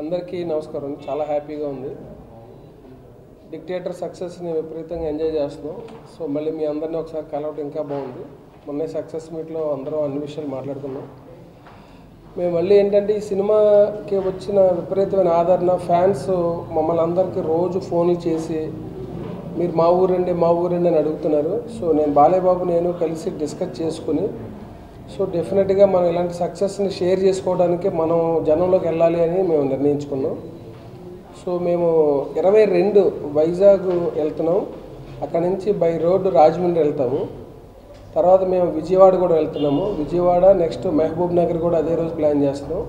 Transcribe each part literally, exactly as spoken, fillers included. అందరికీ నమస్కారం. చాలా హ్యాపీగా ఉంది. డిక్టేటర్ సక్సెస్ ని విపరీతంగా ఎంజాయ్ చేస్తున్నాం. సో మళ్ళీ మీ అందరినీ ఒకసారి కలవటం ఇంకా బాగుంది. మొన్నే సక్సెస్ మీట్లో అందరం అన్ని విషయాలు మాట్లాడుకున్నాం. మేము మళ్ళీ ఏంటంటే ఈ సినిమాకి వచ్చిన విపరీతమైన ఆదరణ, ఫ్యాన్స్ మమ్మల్ని అందరికీ రోజు ఫోన్లు చేసి మీరు మా ఊరండి మా ఊరండి అని అడుగుతున్నారు. సో నేను బాలేబాబు నేను కలిసి డిస్కస్ చేసుకుని, సో డెఫినెట్గా మనం ఇలాంటి సక్సెస్ని షేర్ చేసుకోవడానికి మనం జనంలోకి వెళ్ళాలి అని మేము నిర్ణయించుకున్నాం. సో మేము ఇరవై రెండు వైజాగ్ వెళ్తున్నాం, అక్కడి నుంచి బై రోడ్డు రాజమండ్రి వెళ్తాము. తర్వాత మేము విజయవాడ కూడా వెళ్తున్నాము. విజయవాడ నెక్స్ట్ మహబూబ్ నగర్ కూడా అదే రోజు ప్లాన్ చేస్తున్నాం.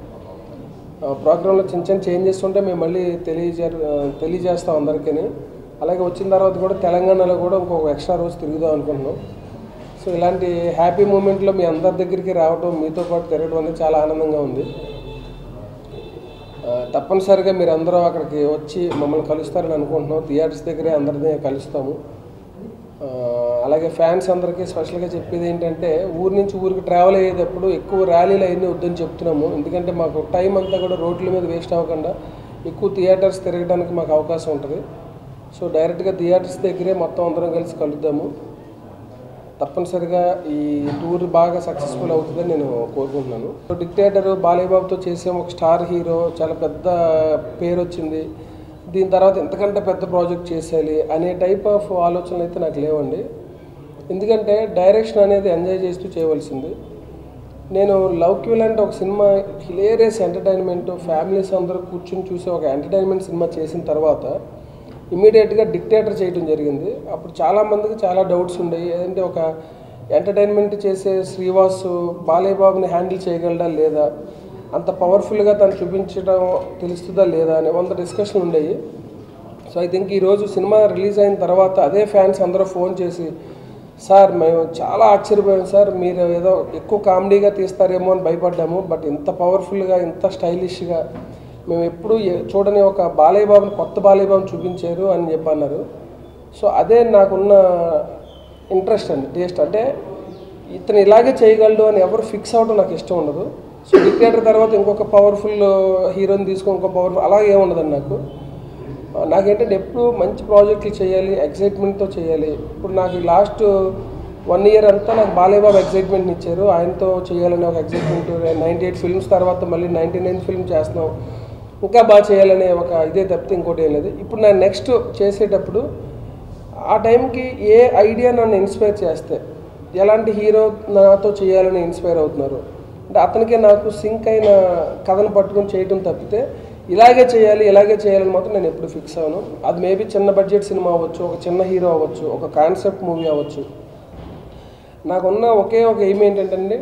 ప్రోగ్రాంలో చిన్న చిన్న చేంజెస్ ఉంటే మేము మళ్ళీ తెలియజే తెలియజేస్తాం అందరికీ. అలాగే వచ్చిన తర్వాత కూడా తెలంగాణలో కూడా ఇంకొక ఎక్స్ట్రా రోజు తిరుగుదాం అనుకుంటున్నాం. సో ఇలాంటి హ్యాపీ మూమెంట్లో మీ అందరి దగ్గరికి రావడం, మీతో పాటు తిరగడం అనేది చాలా ఆనందంగా ఉంది. తప్పనిసరిగా మీరు అందరూ అక్కడికి వచ్చి మమ్మల్ని కలుస్తారని అనుకుంటున్నాం. థియేటర్స్ దగ్గరే అందరినీ కలుస్తాము. అలాగే ఫ్యాన్స్ అందరికీ స్పెషల్గా చెప్పేది ఏంటంటే, ఊరి నుంచి ఊరికి ట్రావెల్ అయ్యేటప్పుడు ఎక్కువ ర్యాలీలు అవన్నీ వద్దని చెప్తున్నాము. ఎందుకంటే మాకు టైం అంతా కూడా రోడ్ల మీద వేస్ట్ అవ్వకుండా ఎక్కువ థియేటర్స్ తిరగడానికి మాకు అవకాశం ఉంటుంది. సో డైరెక్ట్గా థియేటర్స్ దగ్గరే మొత్తం అందరం కలిసి కలుద్దాము. తప్పనిసరిగా ఈ టూర్ బాగా సక్సెస్ఫుల్ అవుతుందని నేను కోరుకుంటున్నాను. సో డిక్టేటర్ బాలయ్యబాబుతో చేసాము, ఒక స్టార్ హీరో, చాలా పెద్ద పేరు వచ్చింది. దీని తర్వాత ఎంతకంటే పెద్ద ప్రాజెక్ట్ చేసేయాలి అనే టైప్ ఆఫ్ ఆలోచనలు అయితే నాకు లేవండి. ఎందుకంటే డైరెక్షన్ అనేది ఎంజాయ్ చేస్తూ చేయవలసింది. నేను లవ్క్యూల్ అంటే ఒక సినిమా హిలేరియస్ ఎంటర్టైన్మెంట్, ఫ్యామిలీస్ అందరూ కూర్చుని చూసే ఒక ఎంటర్టైన్మెంట్ సినిమా చేసిన తర్వాత ఇమీడియట్గా డిక్టేటర్ చేయడం జరిగింది. అప్పుడు చాలామందికి చాలా డౌట్స్ ఉండేవి. ఏదంటే ఒక ఎంటర్టైన్మెంట్ చేసే శ్రీవాసు బాలయ్యబాబుని హ్యాండిల్ చేయగలడా లేదా, అంత పవర్ఫుల్గా తను చూపించడం తెలుస్తుందా లేదా అనే వంద డిస్కషన్ ఉండేవి. సో ఐ థింక్ ఈరోజు సినిమా రిలీజ్ అయిన తర్వాత అదే ఫ్యాన్స్ అందరూ ఫోన్ చేసి, సార్ మేము చాలా ఆశ్చర్యపోయాం సార్, మీరు ఏదో ఎక్కువ కామెడీగా తీస్తారేమో అని భయపడ్డాము, బట్ ఇంత పవర్ఫుల్గా ఇంత స్టైలిష్గా మేము ఎప్పుడు చూడని ఒక బాలయ్యబాబుని, కొత్త బాలయ్యబాబుని చూపించారు అని చెప్పన్నారు. సో అదే నాకున్న ఇంట్రెస్ట్ అండి, టేస్ట్. అంటే ఇతను ఇలాగే చేయగలడు అని ఎవరు ఫిక్స్ అవ్వడం నాకు ఇష్టం ఉండదు. సో డిక్టేటర్ తర్వాత ఇంకొక పవర్ఫుల్ హీరోని తీసుకొని ఇంకో పవర్ఫుల్ అలాగే ఏముండదండి. నాకు నాకేంటంటే ఎప్పుడు మంచి ప్రాజెక్టులు చేయాలి, ఎక్సైట్మెంట్తో చేయాలి. ఇప్పుడు నాకు లాస్ట్ వన్ ఇయర్ అంతా నాకు బాలయ్యబాబు ఎక్సైట్మెంట్ని ఇచ్చారు, ఆయనతో చేయాలనే ఒక ఎక్సైట్మెంట్. నైంటీ ఎయిట్ ఫిల్మ్స్ తర్వాత మళ్ళీ నైంటీ నైన్ ఫిల్మ్ చేస్తున్నాం, ఇంకా బాగా చేయాలనే ఒక ఇదే తప్పితే ఇంకోటి ఏం లేదు. ఇప్పుడు నేను నెక్స్ట్ చేసేటప్పుడు ఆ టైంకి ఏ ఐడియా నన్ను ఇన్స్పైర్ చేస్తే, ఎలాంటి హీరో నాతో చేయాలని ఇన్స్పైర్ అవుతున్నారు అంటే అతనికే నాకు సింక్ అయిన కథను పట్టుకొని చేయటం తప్పితే ఇలాగే చేయాలి ఇలాగే చేయాలని మాత్రం నేను ఎప్పుడు ఫిక్స్ అవ్వను. అది మేబీ చిన్న బడ్జెట్ సినిమా అవ్వచ్చు, ఒక చిన్న హీరో అవ్వచ్చు, ఒక కాన్సెప్ట్ మూవీ అవ్వచ్చు. నాకున్న ఒకే ఒక ఎయిమ్ ఏంటంటే,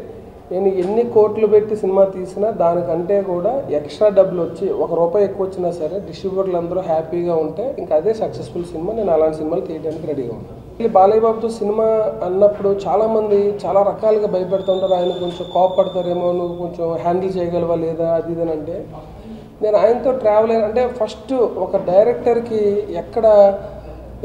నేను ఎన్ని కోట్లు పెట్టి సినిమా తీసినా దానికంటే కూడా ఎక్స్ట్రా డబ్బులు వచ్చి ఒక రూపాయి ఎక్కువ వచ్చినా సరే డిస్ట్రిబ్యూటర్లు అందరూ హ్యాపీగా ఉంటే ఇంకా అదే సక్సెస్ఫుల్ సినిమా. నేను అలాంటి సినిమాలు తీయడానికి రెడీగా ఉన్నాను. మళ్ళీ బాలయ్యబాబుతో సినిమా అన్నప్పుడు చాలామంది చాలా రకాలుగా భయపెడుతుంటారు. ఆయన కొంచెం కోపడతారేమో, నువ్వు కొంచెం హ్యాండిల్ చేయగలవా లేదా అది ఇదనంటే, నేను ఆయనతో ట్రావెల్ అంటే ఫస్ట్ ఒక డైరెక్టర్కి ఎక్కడ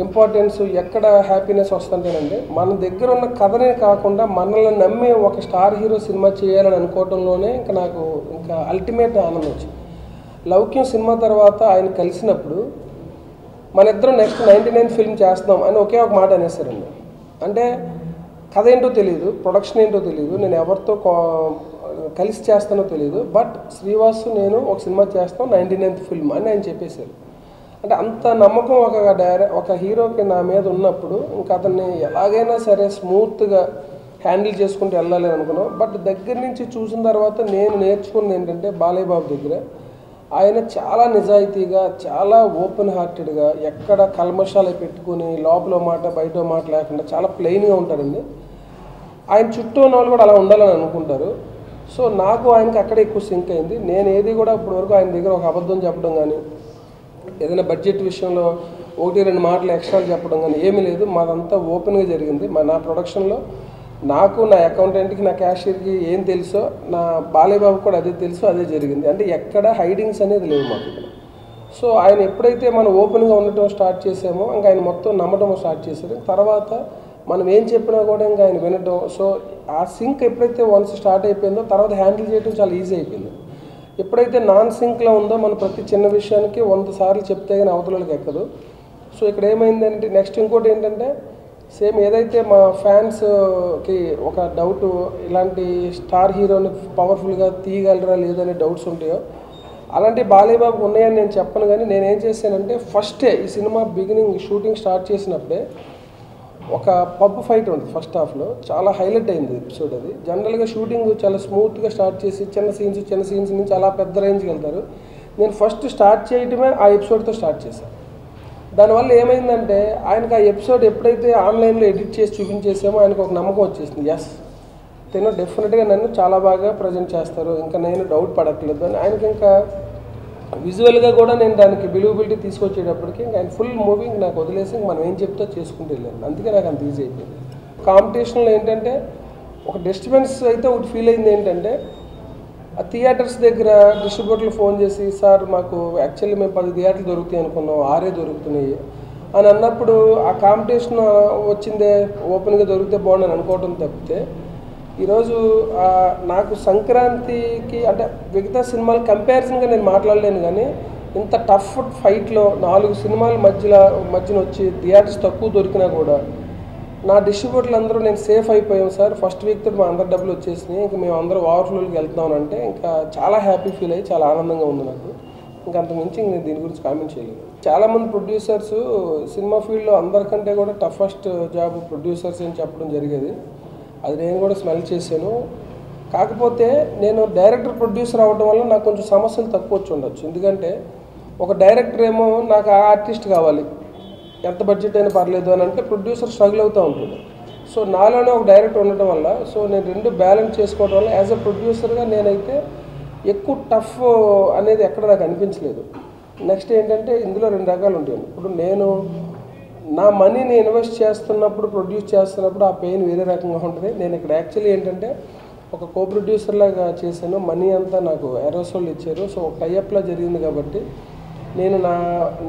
ఇంపార్టెన్స్, ఎక్కడ హ్యాపీనెస్ వస్తుంటేనండి మన దగ్గర ఉన్న కథనే కాకుండా మనల్ని నమ్మి ఒక స్టార్ హీరో సినిమా చేయాలని అనుకోవడంలోనే ఇంకా నాకు ఇంకా అల్టిమేట్ ఆనందం వచ్చింది. లౌక్యం సినిమా తర్వాత ఆయన కలిసినప్పుడు మన ఇద్దరం నెక్స్ట్ నైంటీ నైన్ ఫిల్మ్ చేస్తున్నాం అని ఒకే ఒక మాట అనేసారండి. అంటే కథ ఏంటో తెలియదు, ప్రొడక్షన్ ఏంటో తెలియదు, నేను ఎవరితో కలిసి చేస్తానో తెలియదు, బట్ శ్రీవాసు నేను ఒక సినిమా చేస్తాం నైంటీ నైన్త్ ఫిల్మ్ అని ఆయన చెప్పేశారు. అంటే అంత నమ్మకం ఒక డైరెక్ట్ ఒక హీరోకి నా మీద ఉన్నప్పుడు ఇంకా అతన్ని ఎలాగైనా సరే స్మూత్గా హ్యాండిల్ చేసుకుంటూ వెళ్ళాలి అనుకున్నాం. బట్ దగ్గర నుంచి చూసిన తర్వాత నేను నేర్చుకున్నది ఏంటంటే బాలయ్యబాబు దగ్గర ఆయన చాలా నిజాయితీగా, చాలా ఓపెన్ హార్టెడ్గా, ఎక్కడ కల్మషాలు పెట్టుకుని లోపల మాట బయట మాట లేకుండా చాలా ప్లెయిన్గా ఉంటారండి. ఆయన చుట్టూ ఉన్న వాళ్ళు కూడా అలా ఉండాలని అనుకుంటారు. సో నాకు ఆయనకి అక్కడే ఎక్కువ సింక్ అయింది. నేను ఏది కూడా ఇప్పటివరకు ఆయన దగ్గర ఒక అబద్ధం చెప్పడం కానీ, ఏదైనా బడ్జెట్ విషయంలో ఒకటి రెండు మాటలు ఎక్స్ట్రా చెప్పడం కానీ ఏమీ లేదు. మాదంతా ఓపెన్గా జరిగింది. మా నా ప్రొడక్షన్లో నాకు, నా అకౌంటెంట్కి, నా క్యాషియర్కి ఏం తెలుసో నా బాలయ్యబాబు కూడా అదే తెలుసు, అదే జరిగింది. అంటే ఎక్కడ హైడింగ్స్ అనేది లేవు మాకు ఇక్కడ. సో ఆయన ఎప్పుడైతే మనం ఓపెన్గా ఉండటం స్టార్ట్ చేసామో ఇంకా ఆయన మొత్తం నమ్మటం స్టార్ట్ చేశారు. తర్వాత మనం ఏం చెప్పినా కూడా ఇంకా ఆయన వినడం సో ఆ సింక్ ఎప్పుడైతే వన్స్ స్టార్ట్ అయిపోయిందో తర్వాత హ్యాండిల్ చేయడం చాలా ఈజీ అయిపోయింది ఎప్పుడైతే నాన్ సింక్లో ఉందో మనం ప్రతి చిన్న విషయానికి వంద సార్లు చెప్తే కానీ అవతలకి ఎక్కదు సో ఇక్కడ ఏమైందంటే నెక్స్ట్ ఇంకోటి ఏంటంటే సేమ్ ఏదైతే మా ఫ్యాన్స్కి ఒక డౌట్ ఇలాంటి స్టార్ హీరోని పవర్ఫుల్గా తీయగలరా లేదనే డౌట్స్ ఉంటాయో అలాంటి బాలయ్యబాబుకి ఉన్నాయని నేను చెప్పను కానీ నేనేం చేశానంటే ఫస్టే ఈ సినిమా బిగినింగ్ షూటింగ్ స్టార్ట్ చేసినప్పుడే ఒక పబ్ ఫైట్ ఉంది ఫస్ట్ హాఫ్లో చాలా హైలైట్ అయింది ఎపిసోడ్ అది జనరల్గా షూటింగ్ చాలా స్మూత్గా స్టార్ట్ చేసి చిన్న సీన్స్ చిన్న సీన్స్ నుంచి అలా పెద్ద రేంజ్కి వెళ్తారు నేను ఫస్ట్ స్టార్ట్ చేయటమే ఆ ఎపిసోడ్తో స్టార్ట్ చేశాను దానివల్ల ఏమైందంటే ఆయనకు ఆ ఎపిసోడ్ ఎప్పుడైతే ఆన్లైన్లో ఎడిట్ చేసి చూపించేసామో ఆయనకు ఒక నమ్మకం వచ్చేసింది ఎస్ తను డెఫినెట్గా నన్ను చాలా బాగా ప్రజెంట్ చేస్తారు ఇంకా నేను డౌట్ పడట్లేదు అని ఆయనకి ఇంకా విజువల్గా కూడా నేను దానికి బిలీవబిలిటీ తీసుకొచ్చేటప్పటికి ఇంకా ఆయన ఫుల్ మూవింగ్ నాకు వదిలేసి మనం ఏం చెప్తా చేసుకుంటూ వెళ్ళాను అందుకే నాకు అంత ఈజీ అయిపోయింది కాంపిటీషన్లో ఏంటంటే ఒక డిస్టర్బెన్స్ అయితే ఒకటి ఫీల్ అయింది ఏంటంటే ఆ థియేటర్స్ దగ్గర డిస్ట్రిబ్యూటర్లు ఫోన్ చేసి సార్ మాకు యాక్చువల్లీ మేము పది థియేటర్లు దొరుకుతాయి అనుకున్నాం ఆరే దొరుకుతున్నాయి అని అన్నప్పుడు ఆ కాంపిటీషన్ వచ్చిందే ఓపెన్గా దొరికితే బాగుండని అనుకోవడం తప్పితే ఈరోజు నాకు సంక్రాంతికి అంటే మిగతా సినిమాలు కంపారిజన్గా నేను మాట్లాడలేను కానీ ఇంత టఫ్ ఫైట్లో నాలుగు సినిమాల మధ్యలో మధ్యన వచ్చి థియేటర్స్ తక్కువ దొరికినా కూడా నా డిస్ట్రిబ్యూటర్లు అందరూ నేను సేఫ్ అయిపోయాం సార్ ఫస్ట్ వీక్ తోటి మా అందరు డబ్బులు వచ్చేసినాయి ఇంకా మేము అందరూ ఓవర్ఫ్లోకి వెళ్తున్నామంటే ఇంకా చాలా హ్యాపీ ఫీల్ అయ్యి చాలా ఆనందంగా ఉంది నాకు ఇంకా అంతకుమించి నేను దీని గురించి కామెంట్ చేయలేదు చాలామంది ప్రొడ్యూసర్స్ సినిమా ఫీల్డ్లో అందరికంటే కూడా టఫెస్ట్ జాబ్ ప్రొడ్యూసర్స్ అని చెప్పడం జరిగేది అది నేను కూడా స్మెల్ చేశాను కాకపోతే నేను డైరెక్టర్ ప్రొడ్యూసర్ అవ్వడం వల్ల నాకు కొంచెం సమస్యలు తక్కువ వచ్చి ఉండొచ్చు ఎందుకంటే ఒక డైరెక్టర్ ఏమో నాకు ఆ ఆర్టిస్ట్ కావాలి ఎంత బడ్జెట్ అయినా పర్లేదు అని అంటే ప్రొడ్యూసర్ స్ట్రగుల్ అవుతూ ఉంటుంది సో నాలోనే ఒక డైరెక్టర్ ఉండటం వల్ల సో నేను రెండు బ్యాలెన్స్ చేసుకోవడం వల్ల యాజ్ అ ప్రొడ్యూసర్గా నేనైతే ఎక్కువ టఫ్ అనేది ఎక్కడ నాకు అనిపించలేదు నెక్స్ట్ ఏంటంటే ఇందులో రెండు రకాలు ఉంటాయి ఇప్పుడు నేను నా మనీని ఇన్వెస్ట్ చేస్తున్నప్పుడు ప్రొడ్యూస్ చేస్తున్నప్పుడు ఆ పెయిన్ వేరే రకంగా ఉంటుంది నేను ఇక్కడ యాక్చువల్లీ ఏంటంటే ఒక కో ప్రొడ్యూసర్ లాగా చేశాను మనీ అంతా నాకు ఎరోసోల్ ఇచ్చారు సో ఒక టైఅప్లా జరిగింది కాబట్టి నేను నా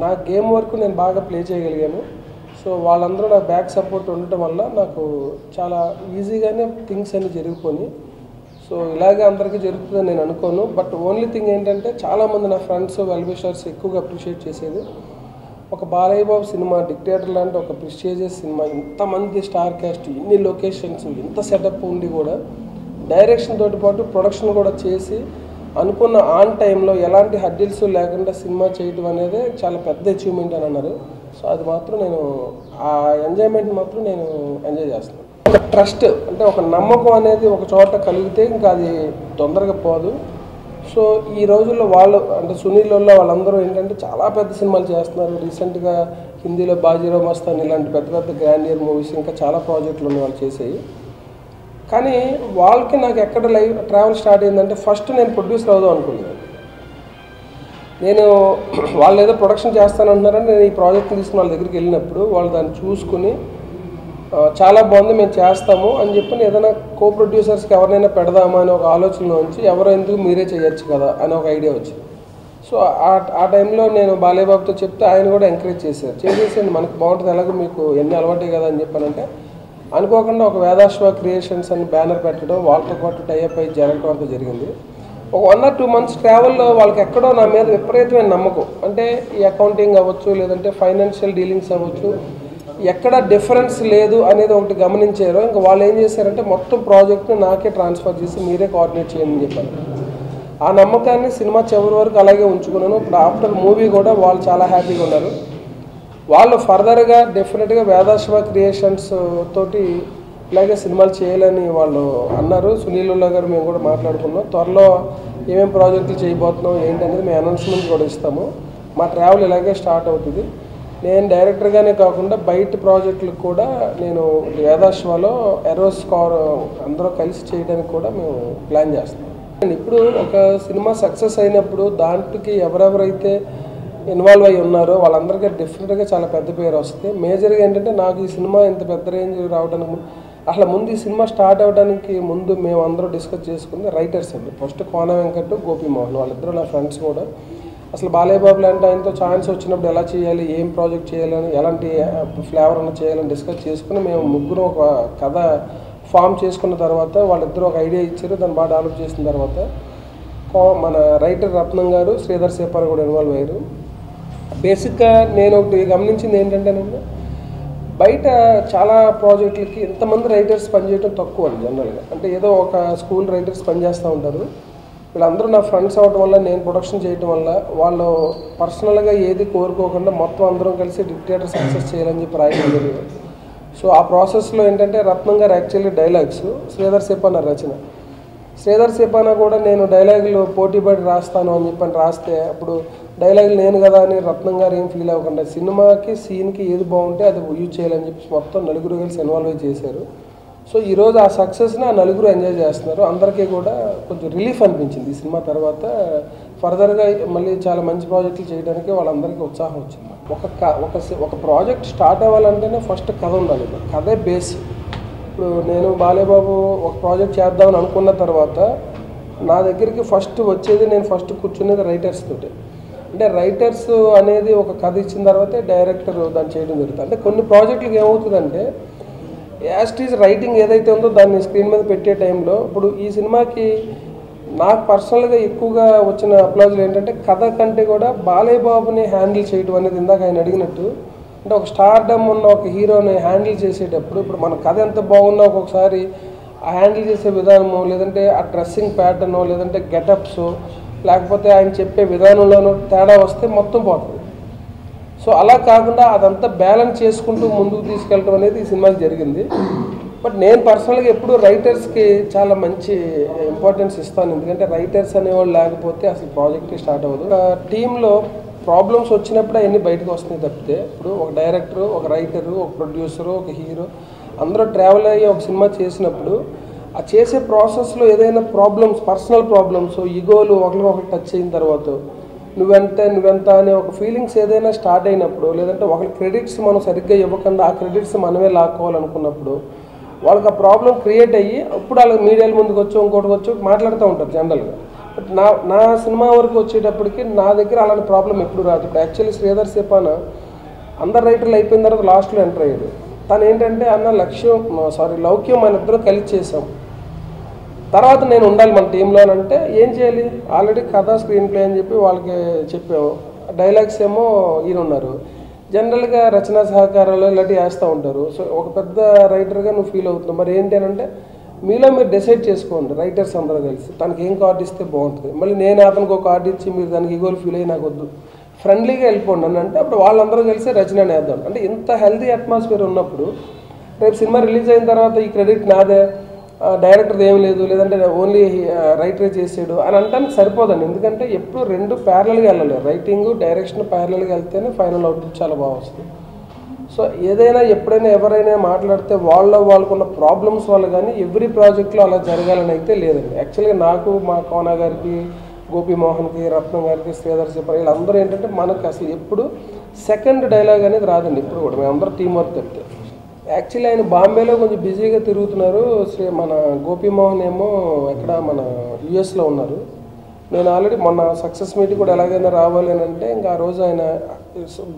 నా గేమ్ వరకు నేను బాగా ప్లే చేయగలిగాను సో వాళ్ళందరూ నాకు బ్యాక్ సపోర్ట్ ఉండటం వల్ల నాకు చాలా ఈజీగానే థింగ్స్ అన్నీ జరిగిపోయి సో ఇలాగే అందరికీ జరుగుతుందని నేను అనుకోను బట్ ఓన్లీ థింగ్ ఏంటంటే చాలామంది నా ఫ్రెండ్స్ వెల్విషర్స్ ఎక్కువగా అప్రిషియేట్ చేసేది ఒక బాలయ్య బాబు సినిమా డిక్టేటర్ లాంటి ఒక ప్రెస్టీజియస్ సినిమా ఇంతమంది స్టార్ క్యాస్ట్ ఇన్ని లొకేషన్స్ ఇంత సెటప్ ఉండి కూడా డైరెక్షన్ తోటి పాటు ప్రొడక్షన్ కూడా చేసి అనుకున్న ఆన్ టైంలో ఎలాంటి హడ్డిల్స్ లేకుండా సినిమా చేయడం అనేది చాలా పెద్ద అచీవ్మెంట్ అని అన్నారు సో అది మాత్రం నేను ఆ ఎంజాయ్మెంట్ మాత్రం నేను ఎంజాయ్ చేస్తున్నాను ఒక ట్రస్ట్ అంటే ఒక నమ్మకం అనేది ఒక చోట కలిగితే ఇంకా అది తొందరగా పోదు సో ఈ రోజుల్లో వాళ్ళు అంటే సునీల్ వల్ల వాళ్ళందరూ ఏంటంటే చాలా పెద్ద సినిమాలు చేస్తున్నారు రీసెంట్గా హిందీలో బాజీరావ్ మస్తాన్ ఇలాంటి పెద్ద పెద్ద గ్రాండ్ ఇయర్ మూవీస్ ఇంకా చాలా ప్రాజెక్టులు ఉన్నాయి వాళ్ళు చేసేవి కానీ వాళ్ళకి నాకు ఎక్కడ లైవ్ ట్రావెల్ స్టార్ట్ అయిందంటే ఫస్ట్ నేను ప్రొడ్యూసర్ అవుదాం అనుకున్నాను నేను వాళ్ళు ఏదో ప్రొడక్షన్ చేస్తానంటున్నారని నేను ఈ ప్రాజెక్ట్ని తీసుకుని వాళ్ళ దగ్గరికి వెళ్ళినప్పుడు వాళ్ళు దాన్ని చూసుకుని చాలా బాగుంది మేము చేస్తాము అని చెప్పి ఏదైనా కో ప్రొడ్యూసర్స్కి ఎవరినైనా పెడదామా అనే ఒక ఆలోచన వచ్చి ఎవరో ఎందుకు మీరే చేయొచ్చు కదా అని ఒక ఐడియా వచ్చింది సో ఆ ఆ టైంలో నేను బాలయ్యబాబుతో చెప్తే ఆయన కూడా ఎంకరేజ్ చేశారు చేసేసండి మనకు బాగుంటుంది ఎలాగో మీకు ఎన్ని అలవాటే కదా అని చెప్పానంటే అనుకోకుండా ఒక వేదాశ్వ క్రియేషన్స్ అని బ్యానర్ పెట్టడం వాళ్ళతో పాటు టైఅప్ అయ్యి జరగడం అంతా జరిగింది ఒక వన్ ఆర్ టూ మంత్స్ ట్రావెల్లో వాళ్ళకి ఎక్కడో నా మీద విపరీతమైన నమ్మకం అంటే ఈ అకౌంటింగ్ అవ్వచ్చు లేదంటే ఫైనాన్షియల్ డీలింగ్స్ అవ్వచ్చు ఎక్కడ డిఫరెన్స్ లేదు అనేది ఒకటి గమనించారో ఇంకా వాళ్ళు ఏం చేశారంటే మొత్తం ప్రాజెక్ట్ను నాకే ట్రాన్స్ఫర్ చేసి మీరే కోఆర్డినేట్ చేయండి అని చెప్పారు ఆ నమ్మకాన్ని సినిమా చివరి వరకు అలాగే ఉంచుకున్నాను ఇప్పుడు ఆఫ్టర్ మూవీ కూడా వాళ్ళు చాలా హ్యాపీగా ఉన్నారు వాళ్ళు ఫర్దర్గా డెఫినెట్గా వేదాశ్వ క్రియేషన్స్ తోటి ఇలాగే సినిమాలు చేయాలని వాళ్ళు అన్నారు సునీల్ ఉల్లా గారు మేము కూడా మాట్లాడుకున్నాం త్వరలో ఏమేమి ప్రాజెక్టులు చేయబోతున్నాం ఏంటనేది మేము అనౌన్స్మెంట్ కూడా ఇస్తాము మా ట్రావెల్ ఇలాగే స్టార్ట్ అవుతుంది నేను డైరెక్టర్గానే కాకుండా బయట ప్రాజెక్టులకు కూడా నేను వేదాశ్వలో ఎరోస్ కార్ అందరూ కలిసి చేయడానికి కూడా మేము ప్లాన్ చేస్తున్నాం ఇప్పుడు ఒక సినిమా సక్సెస్ అయినప్పుడు దాంట్లోకి ఎవరెవరైతే ఇన్వాల్వ్ అయి ఉన్నారో వాళ్ళందరికీ డెఫినెట్గా చాలా పెద్ద పేరు వస్తుంది మేజర్గా ఏంటంటే నాకు ఈ సినిమా ఇంత పెద్ద రేంజ్ రావడానికి అట్లా ముందు ఈ సినిమా స్టార్ట్ అవ్వడానికి ముందు మేము అందరూ డిస్కస్ చేసుకుంది రైటర్స్ అండి ఫస్ట్ కోన వెంకట్ గోపి మోహన్ వాళ్ళిద్దరూ నా ఫ్రెండ్స్ కూడా అసలు బాలయ్య బాబు లాంటి ఆయనతో ఛాన్స్ వచ్చినప్పుడు ఎలా చేయాలి, ఏం ప్రాజెక్ట్ చేయాలని, ఎలాంటి ఫ్లేవర్ అన్న చేయాలని డిస్కస్ చేసుకుని మేము ముగ్గురు ఒక కథ ఫామ్ చేసుకున్న తర్వాత వాళ్ళిద్దరూ ఒక ఐడియా ఇచ్చారు. దాన్ని బాగా డెవలప్ చేసిన తర్వాత మన రైటర్ రత్నం గారు, శ్రీధర్ సేపారు కూడా ఇన్వాల్వ్ అయ్యారు. బేసిక్గా నేను ఒకటి గమనించింది ఏంటంటేనండి, బయట చాలా ప్రాజెక్టులకి ఇంతమంది రైటర్స్ పనిచేయడం తక్కువ అండి. జనరల్గా అంటే ఏదో ఒక స్కూల్ రైటర్స్ పనిచేస్తూ ఉంటారు. వీళ్ళందరూ నా ఫ్రెండ్స్ అవ్వడం వల్ల, నేను ప్రొడక్షన్ చేయడం వల్ల, వాళ్ళు పర్సనల్గా ఏది కోరుకోకుండా మొత్తం అందరం కలిసి డిక్టేటర్ సక్సెస్ చేయాలని చెప్పి రాయడం జరిగింది. సో ఆ ప్రాసెస్లో ఏంటంటే రత్నం గారు యాక్చువల్లీ డైలాగ్స్, శ్రీధర్ సేపాన రచన. శ్రీధర్ సేపాన కూడా నేను డైలాగులు పోటీ పడి రాస్తాను అని చెప్పని రాస్తే, అప్పుడు డైలాగులు నేను కదా అని రత్నం గారు ఏం ఫీల్ అవ్వకుండా సినిమాకి సీన్కి ఏది బాగుంటే అది యూజ్ చేయాలని చెప్పి మొత్తం నలుగురు కలిసి ఇన్వాల్వ్ చేశారు. సో ఈరోజు ఆ సక్సెస్ని ఆ నలుగురు ఎంజాయ్ చేస్తున్నారు. అందరికీ కూడా కొంచెం రిలీఫ్ అనిపించింది ఈ సినిమా తర్వాత. ఫర్దర్గా మళ్ళీ చాలా మంచి ప్రాజెక్టులు చేయడానికి వాళ్ళందరికీ ఉత్సాహం వచ్చింది. ఒక ఒక ప్రాజెక్ట్ స్టార్ట్ అవ్వాలంటేనే ఫస్ట్ కథ ఉండాలి, కథే బేస్. ఇప్పుడు నేను బాలేబాబు ఒక ప్రాజెక్ట్ చేద్దామని అనుకున్న తర్వాత నా దగ్గరికి ఫస్ట్ వచ్చేది, నేను ఫస్ట్ కూర్చునేది రైటర్స్ తోటి. అంటే రైటర్స్ అనేది ఒక కథ ఇచ్చిన తర్వాతే డైరెక్టర్ దాన్ని చేయడం జరుగుతుంది. అంటే కొన్ని ప్రాజెక్టులకు ఏమవుతుందంటే యాస్ట్ ఈజ్ రైటింగ్ ఏదైతే ఉందో దాన్ని స్క్రీన్ మీద పెట్టే టైంలో, ఇప్పుడు ఈ సినిమాకి నాకు పర్సనల్గా ఎక్కువగా వచ్చిన అప్లాజులు ఏంటంటే కథ కంటే కూడా బాలయ్య బాబుని హ్యాండిల్ చేయడం అనేది. ఇందాక ఆయన అడిగినట్టు అంటే ఒక స్టార్డమ్ ఉన్న ఒక హీరోని హ్యాండిల్ చేసేటప్పుడు, ఇప్పుడు మన కథ ఎంత బాగున్నా ఒక్కొక్కసారి ఆ హ్యాండిల్ చేసే విధానము, లేదంటే ఆ డ్రెస్సింగ్ ప్యాటర్ను, లేదంటే గెటప్స్, లేకపోతే ఆయన చెప్పే విధానంలోనూ తేడా వస్తే మొత్తం పోతుంది. సో అలా కాకుండా అదంతా బ్యాలెన్స్ చేసుకుంటూ ముందుకు తీసుకెళ్ళడం అనేది ఈ సినిమాకి జరిగింది. బట్ నేను పర్సనల్గా ఎప్పుడు రైటర్స్కి చాలా మంచి ఇంపార్టెన్స్ ఇస్తాను, ఎందుకంటే రైటర్స్ అనేవాళ్ళు లేకపోతే అసలు ప్రాజెక్ట్ స్టార్ట్ అవ్వదు. టీంలో ప్రాబ్లమ్స్ వచ్చినప్పుడు అవన్నీ బయటకు వస్తున్నాయి తప్పితే, ఇప్పుడు ఒక డైరెక్టరు, ఒక రైటరు, ఒక ప్రొడ్యూసరు, ఒక హీరో అందరూ ట్రావెల్ అయ్యి ఒక సినిమా చేసినప్పుడు ఆ చేసే ప్రాసెస్లో ఏదైనా ప్రాబ్లమ్స్, పర్సనల్ ప్రాబ్లమ్స్, ఈగోలు ఒకరికొకరు టచ్ అయిన తర్వాత నువ్వెంత నువ్వెంత అనే ఒక ఫీలింగ్స్ ఏదైనా స్టార్ట్ అయినప్పుడు, లేదంటే ఒకరి క్రెడిట్స్ మనం సరిగ్గా ఇవ్వకుండా ఆ క్రెడిట్స్ మనమే లాక్కోవాలనుకున్నప్పుడు వాళ్ళకి ఆ ప్రాబ్లం క్రియేట్ అయ్యి అప్పుడు వాళ్ళకి మీడియాల ముందుకు వచ్చి ఇంకోటికి వచ్చి మాట్లాడుతూ ఉంటారు జనరల్గా. బట్ నా నా సినిమా వరకు వచ్చేటప్పటికి నా దగ్గర అలాంటి ప్రాబ్లం ఎప్పుడు రాదు. ఇప్పుడు యాక్చువల్లీ శ్రీధర్ సేపాన అందరు రైటర్లు అయిపోయిన తర్వాత లాస్ట్లో ఎంటర్ అయ్యాడు. తను ఏంటంటే అన్న లక్ష్యం సారీ లౌక్యం మన ఇద్దరు కలిసి చేసాం, తర్వాత నేను ఉండాలి మన టీంలో అంటే ఏం చేయాలి, ఆల్రెడీ కథ స్క్రీన్ ప్లే అని చెప్పి వాళ్ళకి చెప్పాము, డైలాగ్స్ ఏమో ఈయన ఉన్నారు, జనరల్గా రచనా సహకారాలు ఇలాంటివి వేస్తూ ఉంటారు. సో ఒక పెద్ద రైటర్గా నువ్వు ఫీల్ అవుతున్నావు, మరి ఏంటి అని అంటే మీలో మీరు డిసైడ్ చేసుకోండి రైటర్స్ అందరూ కలిసి తనకి ఏం కార్డు ఇస్తే బాగుంటుంది, మళ్ళీ నేను అతనికి ఒక కార్డు ఇచ్చి మీరు దానికి ఈగోలు ఫీల్ అయ్యి నాకు వద్దు, ఫ్రెండ్లీగా వెళ్ళిపోండి అని అంటే అప్పుడు వాళ్ళందరూ కలిసి రచన వేద్దాం అంటే ఇంత హెల్దీ అట్మాస్ఫియర్ ఉన్నప్పుడు రేపు సినిమా రిలీజ్ అయిన తర్వాత ఈ క్రెడిట్ నాదే, డైరెక్టర్ది ఏం లేదు, లేదంటే ఓన్లీ రైటరే చేసాడు అని అంటానికి సరిపోదండి. ఎందుకంటే ఎప్పుడు రెండు ప్యారలల్గా వెళ్ళాలి, రైటింగ్ డైరెక్షన్ ప్యారలల్గా వెళ్తేనే ఫైనల్ అవుట్పుట్ చాలా బాగా వస్తుంది. సో ఏదైనా ఎప్పుడైనా ఎవరైనా మాట్లాడితే వాళ్ళ వాళ్ళకున్న ప్రాబ్లమ్స్ వల్ల కానీ ఎవ్రీ ప్రాజెక్ట్లో అలా జరగాలని అయితే లేదండి. యాక్చువల్గా నాకు, మా కోనా గారికి, గోపి మోహన్కి, రత్నం గారికి, శ్రీధర్ సేపారు వీళ్ళందరూ ఏంటంటే మనకు అసలు ఎప్పుడు సెకండ్ డైలాగ్ అనేది రాదండి. ఇప్పుడు కూడా మేము అందరూ టీం వర్క్ చెప్తే యాక్చువల్లీ ఆయన బాంబేలో కొంచెం బిజీగా తిరుగుతున్నారు, శ్రీ మన గోపి మోహన్ ఏమో ఎక్కడ మన యూఎస్లో ఉన్నారు. నేను ఆల్రెడీ మొన్న సక్సెస్ మీట్ కూడా ఎలాగైనా రావాలి అని అంటే ఇంకా ఆ రోజు ఆయన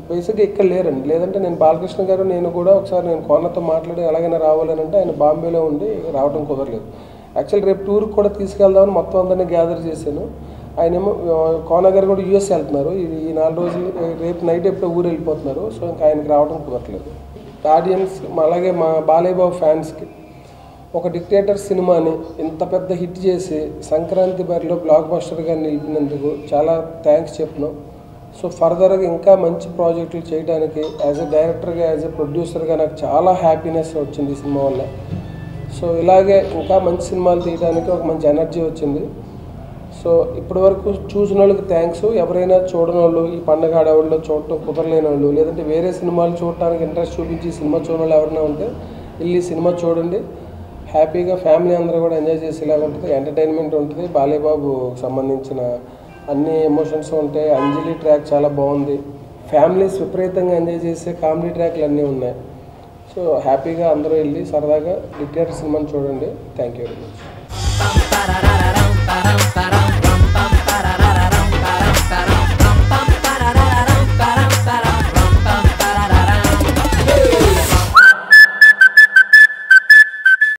బేసిక్గా ఇక్కడ లేరండి, లేదంటే నేను బాలకృష్ణ గారు నేను కూడా ఒకసారి నేను కోనతో మాట్లాడి ఎలాగైనా రావాలని అంటే ఆయన బాంబేలో ఉండి రావడం కుదరలేదు. యాక్చువల్లీ రేపు టూర్కి కూడా తీసుకెళ్దామని మొత్తం అందరినీ గ్యాదర్ చేశాను. ఆయనేమో కోనా గారు కూడా యూఎస్ వెళ్తున్నారు, ఈ నాలుగు రోజులు రేపు నైట్ ఎప్పుడో ఊరు వెళ్ళిపోతున్నారు. సో ఇంకా ఆయనకి రావడం కుదరలేదు. ఆడియన్స్ అలాగే మా బాలయ్య బాబు ఫ్యాన్స్కి ఒక డిక్టేటర్ సినిమాని ఇంత పెద్ద హిట్ చేసి సంక్రాంతి బరిలో బ్లాక్ బస్టర్గా నిలిపినందుకు చాలా థ్యాంక్స్ చెప్తున్నాం. సో ఫర్దర్గా ఇంకా మంచి ప్రాజెక్టులు చేయడానికి యాజ్ ఎ డైరెక్టర్గా, యాజ్ ఎ ప్రొడ్యూసర్గా నాకు చాలా హ్యాపీనెస్ వచ్చింది ఈ సినిమా వల్ల. సో ఇలాగే ఇంకా మంచి సినిమాలు తీయడానికి ఒక మంచి ఎనర్జీ వచ్చింది. సో ఇప్పటి వరకు చూసిన వాళ్ళకి థ్యాంక్స్. ఎవరైనా చూడని వాళ్ళు, ఈ పండుగ ఆడవాళ్ళు చూడటం కుదరలేని వాళ్ళు, లేదంటే వేరే సినిమాలు చూడటానికి ఇంట్రెస్ట్ చూపించి సినిమా చూడని వాళ్ళు ఎవరైనా ఉంటే వెళ్ళి సినిమా చూడండి. హ్యాపీగా ఫ్యామిలీ అందరూ కూడా ఎంజాయ్ చేసేలాగా ఉంటుంది, ఎంటర్టైన్మెంట్ ఉంటుంది. బాలయ్య బాబుకు సంబంధించిన అన్ని ఎమోషన్స్ ఉంటాయి. అంజలి ట్రాక్ చాలా బాగుంది, ఫ్యామిలీస్ విపరీతంగా ఎంజాయ్ చేసే కామెడీ ట్రాక్లు అన్నీ ఉన్నాయి. సో హ్యాపీగా అందరూ వెళ్ళి సరదాగా డిక్టేటర్ సినిమాని చూడండి. Thank you very much. Ba-da-da-da-da-da, ba-da-da-da.